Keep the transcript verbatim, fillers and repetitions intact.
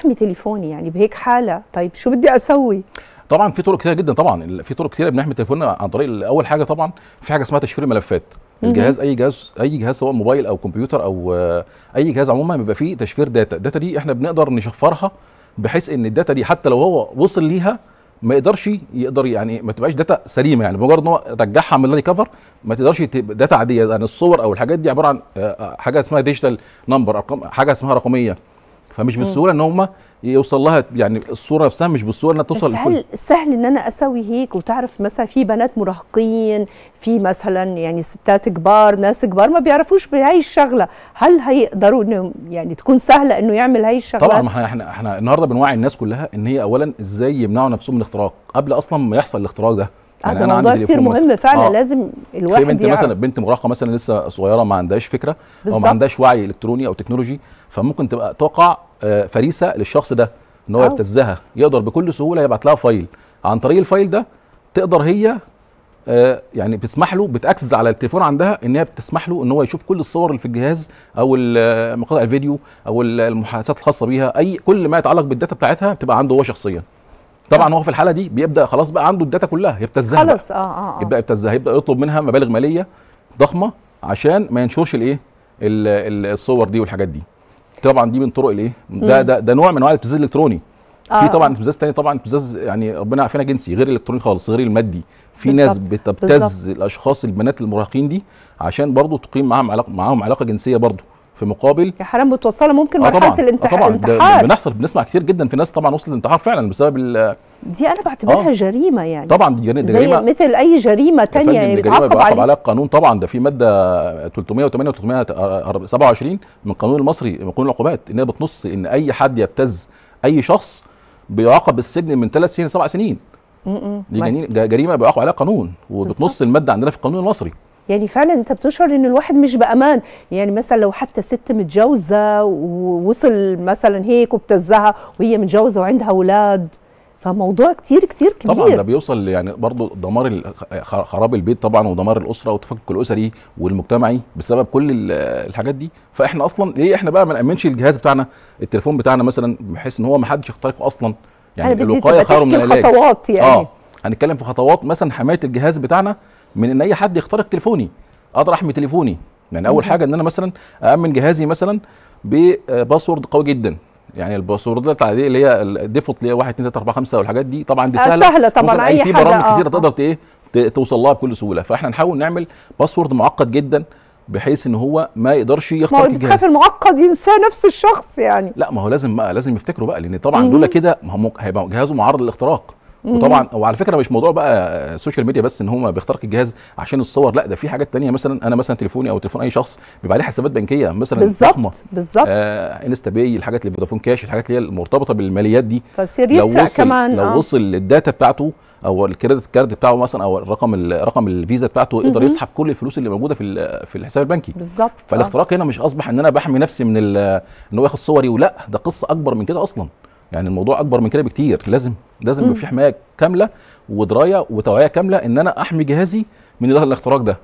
احمي تليفوني يعني بهيك حاله، طيب شو بدي اسوي؟ طبعا في طرق كتيره جدا، طبعا في طرق كتيره بنحمي تليفوننا عن طريق اول حاجه طبعا في حاجه اسمها تشفير الملفات. الجهاز اي جهاز اي جهاز سواء موبايل او كمبيوتر او اي جهاز عموما بيبقى فيه تشفير داتا، الداتا دي احنا بنقدر نشفرها بحيث ان الداتا دي حتى لو هو وصل ليها ما يقدرش يقدر يعني ما تبقاش داتا سليمه، يعني بمجرد ان هو رجعها من ريكفر ما تقدرش تبقى داتا عاديه، يعني الصور او الحاجات دي عباره عن حاجه اسمها ديجيتال نمبر، ارقام حاجه اسمها رقميه، فمش بالسهوله ان هم يوصل لها، يعني الصوره نفسها مش بالسهوله انها توصل لكل. هل سهل ان انا اسوي هيك؟ وتعرف مثلا في بنات مراهقين، في مثلا يعني ستات كبار، ناس كبار ما بيعرفوش بهي الشغله، هل هيقدروا انه يعني تكون سهله انه يعمل هي الشغله؟ طبعا ما احنا احنا النهارده بنوعي الناس كلها ان هي اولا ازاي يمنعوا نفسهم من الاختراق قبل اصلا ما يحصل الاختراق ده. يعني انا عندي كتير مهم فعلا، آه. لازم الواحد بنت يعرف. مثلا بنت مراهقه مثلا لسه صغيره ما عندهاش فكره بالزبط. او ما عندهاش وعي الكتروني او تكنولوجي، فممكن تبقى تقع فريسه للشخص ده ان هو يبتزها، يقدر بكل سهوله يبعت لها فايل، عن طريق الفايل ده تقدر هي يعني بتسمح له، بتاكسس على التليفون عندها ان هي بتسمح له ان هو يشوف كل الصور اللي في الجهاز او مقاطع الفيديو او المحادثات الخاصه بيها، اي كل ما يتعلق بالداتا بتاعتها بتبقى عنده هو شخصيا. طبعا هو في الحاله دي بيبدا خلاص بقى عنده الداتا كلها يبتزها، خلاص اه اه يبدا يبتزها، يبدا يطلب منها مبالغ ماليه ضخمه عشان ما ينشرش الايه الصور دي والحاجات دي. طبعا دي من طرق الايه ده, ده ده نوع من انواع الابتزاز الالكتروني. آه. في طبعا ابتزاز تاني، طبعا ابتزاز يعني ربنا يعافينا جنسي غير الالكتروني خالص، غير المادي، في ناس بتبتز الاشخاص البنات المراهقين دي عشان برضو تقيم معاهم علاقه معاهم علاقه جنسيه برضو في مقابل، يا حرام بتوصلها ممكن مرحله آه الانتحار. طبعا ده بنحصل، بنسمع كتير جدا في ناس طبعا وصلت للانتحار فعلا بسبب دي، انا بعتبرها آه. جريمه، يعني طبعا دي جريمه زي مثل اي جريمه ثانيه، يعني بيتعاقب عليها على القانون. طبعا ده في ماده ثلاثمائة وثمانية وثلاثمائة وسبعة وعشرين من القانون المصري، من قانون العقوبات، ان هي بتنص ان اي حد يبتز اي شخص بيعاقب بالسجن من ثلاث سنين لسبع سنين. م -م. دي جريمه بيعاقب عليها قانون، وبتنص الماده عندنا في القانون المصري. يعني فعلا انت بتشعر ان الواحد مش بامان، يعني مثلا لو حتى ست متجوزه ووصل مثلا هيك وابتزها وهي متجوزه وعندها اولاد، فموضوع كتير كتير كبير. طبعا ده بيوصل يعني برضه دمار، خراب البيت طبعا، ودمار الاسره والتفكك الاسري والمجتمعي بسبب كل الحاجات دي. فاحنا اصلا ليه احنا بقى ما نامنش الجهاز بتاعنا، التليفون بتاعنا مثلا، بحيث ان هو ما حدش يخترقه اصلا، يعني الوقايه خير من العلاج. خطوات يعني اه هنتكلم في خطوات مثلا حمايه الجهاز بتاعنا من ان اي حد يخترق تليفوني، اقدر احمي تليفوني. يعني اول حاجه ان انا مثلا أأمن جهازي مثلا بباسورد قوي جدا، يعني الباسوردات العاديه اللي هي الديفولت اللي هي واحد اثنين ثلاثة أربعة خمسة والحاجات دي طبعا دي سهله سهله طبعا، اي في برامج كتير تقدر ايه توصل لها بكل سهوله، فاحنا نحاول نعمل باسورد معقد جدا بحيث ان هو ما يقدرش يخترق الجهاز. ما هو بتخاف المعقد ينساه نفس الشخص يعني. لا ما هو لازم بقى لازم يفتكره بقى، لان طبعا دول كده هيبقى جهازه معرض للاختراق. وطبعا وعلى فكره مش موضوع بقى السوشيال ميديا بس ان هم بيخترقوا الجهاز عشان الصور، لا ده في حاجات تانية. مثلا انا مثلا تليفوني او تليفون اي شخص بيبقى عليه حسابات بنكيه مثلا ضخمه، بالظبط آه انستا باي، الحاجات اللي فودافون كاش، الحاجات اللي هي المرتبطه بالماليات دي، لو وصل كمان لو آه. وصل الداتا بتاعته او الكريدت كارد بتاعه مثلا او رقم رقم الفيزا بتاعته، يقدر يسحب كل الفلوس اللي موجوده في في الحساب البنكي بالظبط. فالاختراق آه. هنا مش اصبح ان انا بحمي نفسي من ان هو ياخد صوري، ولا ده قصه اكبر من كده اصلا، يعني الموضوع اكبر من كده بكتير. لازم لازم يبقى في حمايه كامله ودرايه وتوعيه كامله ان انا احمي جهازي من الاختراق ده.